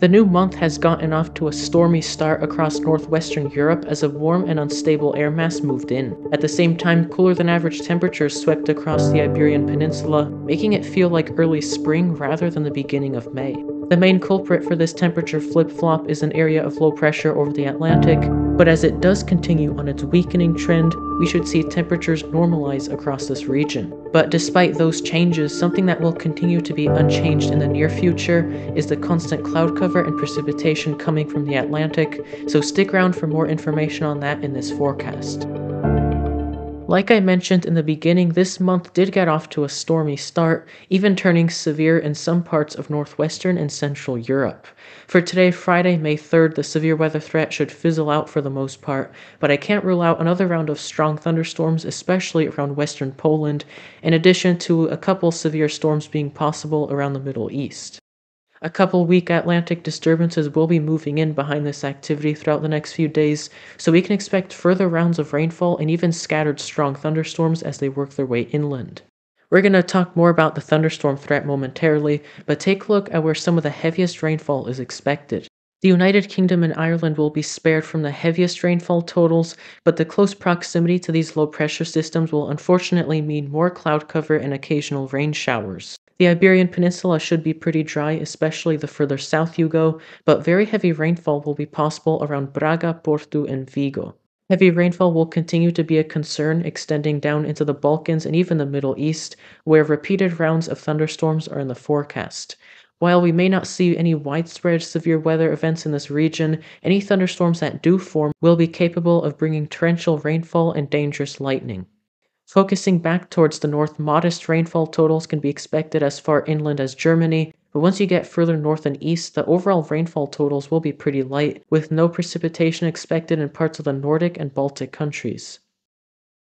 The new month has gotten off to a stormy start across northwestern Europe as a warm and unstable air mass moved in. At the same time, cooler than average temperatures swept across the Iberian Peninsula, making it feel like early spring rather than the beginning of May. The main culprit for this temperature flip-flop is an area of low pressure over the Atlantic, but as it does continue on its weakening trend, we should see temperatures normalize across this region. But despite those changes, something that will continue to be unchanged in the near future is the constant cloud cover and precipitation coming from the Atlantic, so stick around for more information on that in this forecast. Like I mentioned in the beginning, this month did get off to a stormy start, even turning severe in some parts of northwestern and central Europe. For today, Friday, May 3rd, the severe weather threat should fizzle out for the most part, but I can't rule out another round of strong thunderstorms, especially around western Poland, in addition to a couple severe storms being possible around the Middle East. A couple weak Atlantic disturbances will be moving in behind this activity throughout the next few days, so we can expect further rounds of rainfall and even scattered strong thunderstorms as they work their way inland. We're going to talk more about the thunderstorm threat momentarily, but take a look at where some of the heaviest rainfall is expected. The United Kingdom and Ireland will be spared from the heaviest rainfall totals, but the close proximity to these low-pressure systems will unfortunately mean more cloud cover and occasional rain showers. The Iberian Peninsula should be pretty dry, especially the further south you go, but very heavy rainfall will be possible around Braga, Porto, and Vigo. Heavy rainfall will continue to be a concern, extending down into the Balkans and even the Middle East, where repeated rounds of thunderstorms are in the forecast. While we may not see any widespread severe weather events in this region, any thunderstorms that do form will be capable of bringing torrential rainfall and dangerous lightning. Focusing back towards the north, modest rainfall totals can be expected as far inland as Germany, but once you get further north and east, the overall rainfall totals will be pretty light, with no precipitation expected in parts of the Nordic and Baltic countries.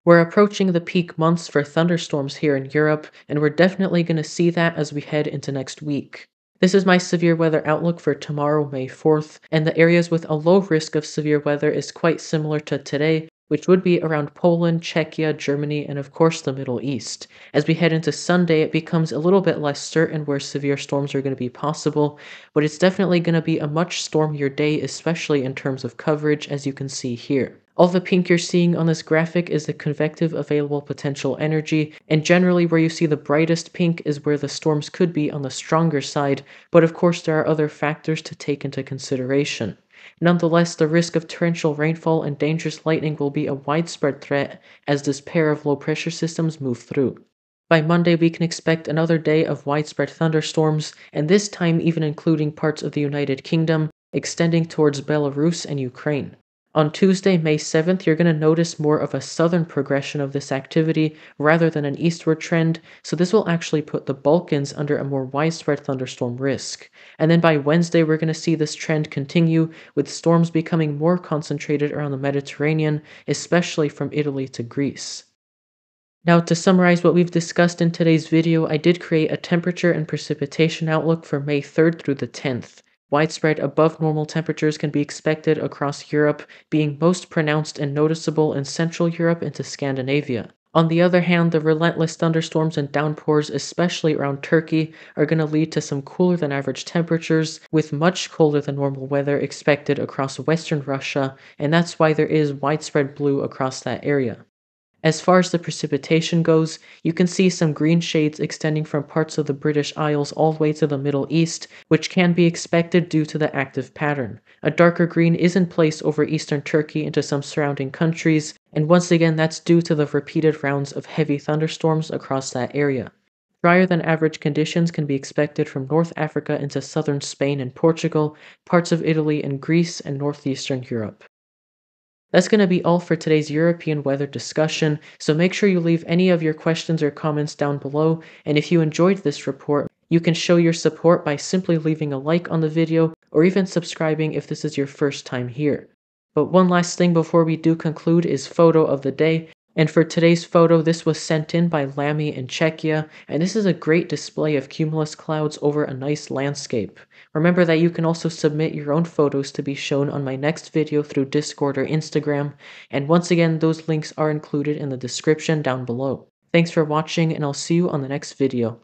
We're approaching the peak months for thunderstorms here in Europe, and we're definitely going to see that as we head into next week. This is my severe weather outlook for tomorrow, May 4th, and the areas with a low risk of severe weather is quite similar to today, which would be around Poland, Czechia, Germany, and of course the Middle East. As we head into Sunday, it becomes a little bit less certain where severe storms are going to be possible, but it's definitely going to be a much stormier day, especially in terms of coverage, as you can see here. All the pink you're seeing on this graphic is the convective available potential energy, and generally where you see the brightest pink is where the storms could be on the stronger side, but of course there are other factors to take into consideration. Nonetheless, the risk of torrential rainfall and dangerous lightning will be a widespread threat as this pair of low-pressure systems move through. By Monday, we can expect another day of widespread thunderstorms, and this time even including parts of the United Kingdom, extending towards Belarus and Ukraine. On Tuesday, May 7th, you're going to notice more of a southern progression of this activity rather than an eastward trend, so this will actually put the Balkans under a more widespread thunderstorm risk. And then by Wednesday, we're going to see this trend continue, with storms becoming more concentrated around the Mediterranean, especially from Italy to Greece. Now, to summarize what we've discussed in today's video, I did create a temperature and precipitation outlook for May 3rd through the 10th. Widespread above normal temperatures can be expected across Europe, being most pronounced and noticeable in Central Europe and to Scandinavia. On the other hand, the relentless thunderstorms and downpours, especially around Turkey, are going to lead to some cooler than average temperatures, with much colder than normal weather expected across Western Russia, and that's why there is widespread blue across that area. As far as the precipitation goes, you can see some green shades extending from parts of the British Isles all the way to the Middle East, which can be expected due to the active pattern. A darker green is in place over eastern Turkey into some surrounding countries, and once again that's due to the repeated rounds of heavy thunderstorms across that area. Drier than average conditions can be expected from North Africa into southern Spain and Portugal, parts of Italy and Greece, and northeastern Europe. That's going to be all for today's European weather discussion, so make sure you leave any of your questions or comments down below, and if you enjoyed this report, you can show your support by simply leaving a like on the video, or even subscribing if this is your first time here. But one last thing before we do conclude is photo of the day, and for today's photo, this was sent in by Lamy in Czechia, and this is a great display of cumulus clouds over a nice landscape. Remember that you can also submit your own photos to be shown on my next video through Discord or Instagram, and once again, those links are included in the description down below. Thanks for watching, and I'll see you on the next video.